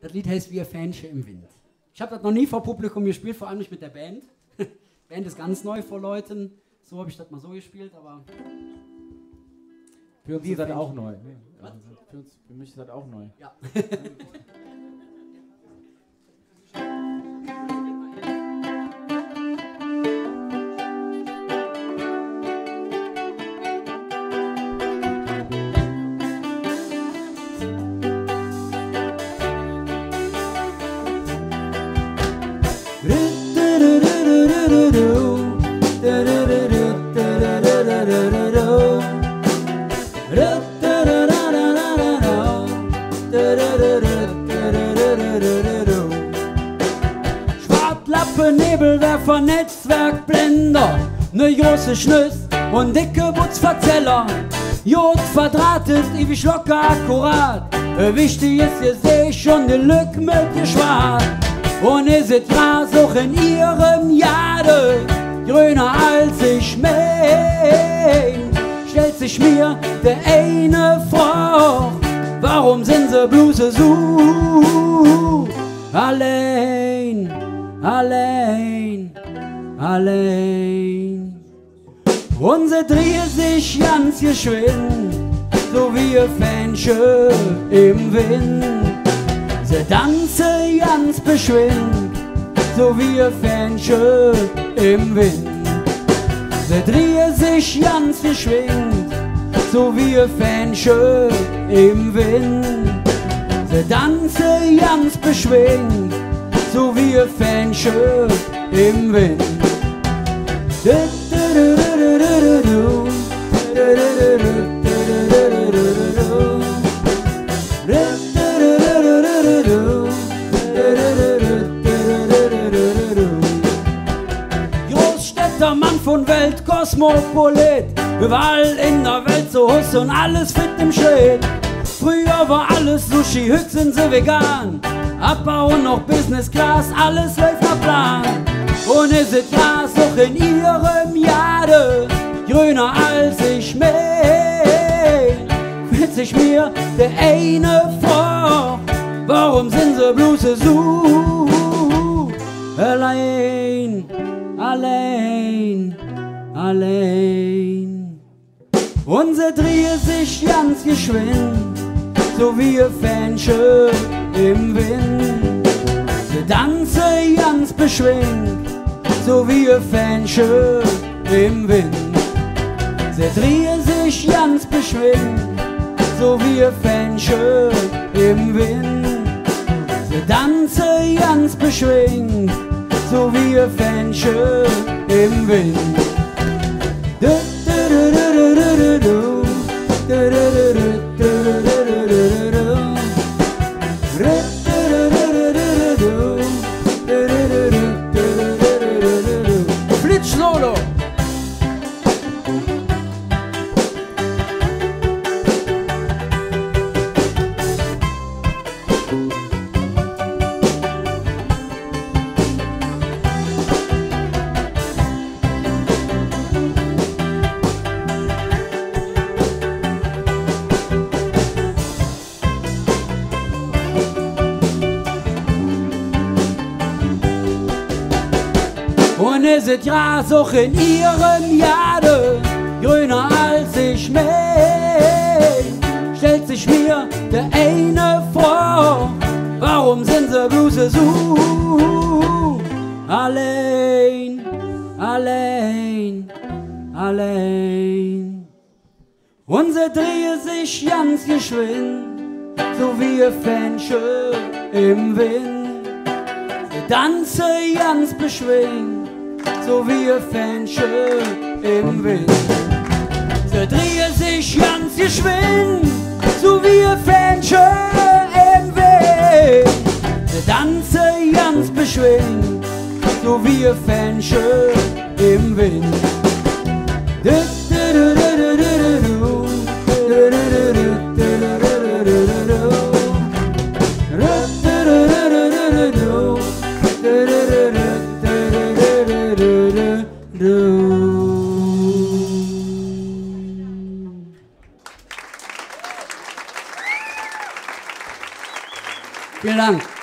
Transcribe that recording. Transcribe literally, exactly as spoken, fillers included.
Das Lied heißt wie ein Fähnche im Wind. Ich habe das noch nie vor Publikum gespielt, vor allem nicht mit der Band. Die Band ist ganz neu vor Leuten. So habe ich das mal so gespielt, aber... Für uns ist das auch neu. Was? Für uns, für mich ist das auch neu. Ja. Nebelwerfer, Netzwerkblender, ne große Schnüss und dicke Butzverzeller. Jodquadrat ist ewig locker akkurat. Wichtig ist, ihr seht schon die Lück mit ihr schwarz. Und ihr seht Gras auch in ihrem Jade, grüner als ich mein. Stellt sich mir der eine vor, warum sind sie bloße so allein? Allein, allein. Und sie dreht sich ganz geschwind, so wie ein Fähnchen im Wind. Sie tanzen ganz beschwind, so wie ein Fähnchen im Wind. Sie dreht sich ganz geschwind, so wie ein Fähnchen im Wind. Sie tanzen ganz beschwind, so wie ein Fähnchen im Wind. Großstädter Mann von Welt, Kosmopolit, überall in der Welt so Huss und alles fit im Schild. Früher war alles Sushi, höchst sind sie vegan. Abbau und noch Business Class, alles läuft nach Plan. Und ihr seht Gras auch in ihrem Jade, grüner als ich mein. Fällt sich mir der eine vor, warum sind sie bloße so allein, allein, allein. Und sie dreht sich ganz geschwind, so wie ein Fähnchen im Wind. Sie tanzen ganz beschwingt, so wie ein Fähnchen im Wind. Sie drehen sich ganz beschwingt, so wie ein Fähnchen im Wind. Sie tanzen ganz beschwingt, so wie ein Fähnchen im Wind. Du, du, du, du, du, du, du, du, du, du. Und es ist Gras auch in ihrem Jade, grüner als ich mein. Stellt sich mir der eine vor, warum sind sie bloße so allein, allein, allein. Und sie dreht sich ganz geschwind, so wie ein Fähnchen im Wind. Sie tanzen ganz beschwingt, so wie ein Fähnchen im Wind. Sie drehen sich ganz geschwind, so wie ein Fähnchen im Wind. Sie tanzen ganz beschwingt, so wie ein Fähnchen im Wind. Du, du, du, du, du, du, du, du, du. Vielen Dank.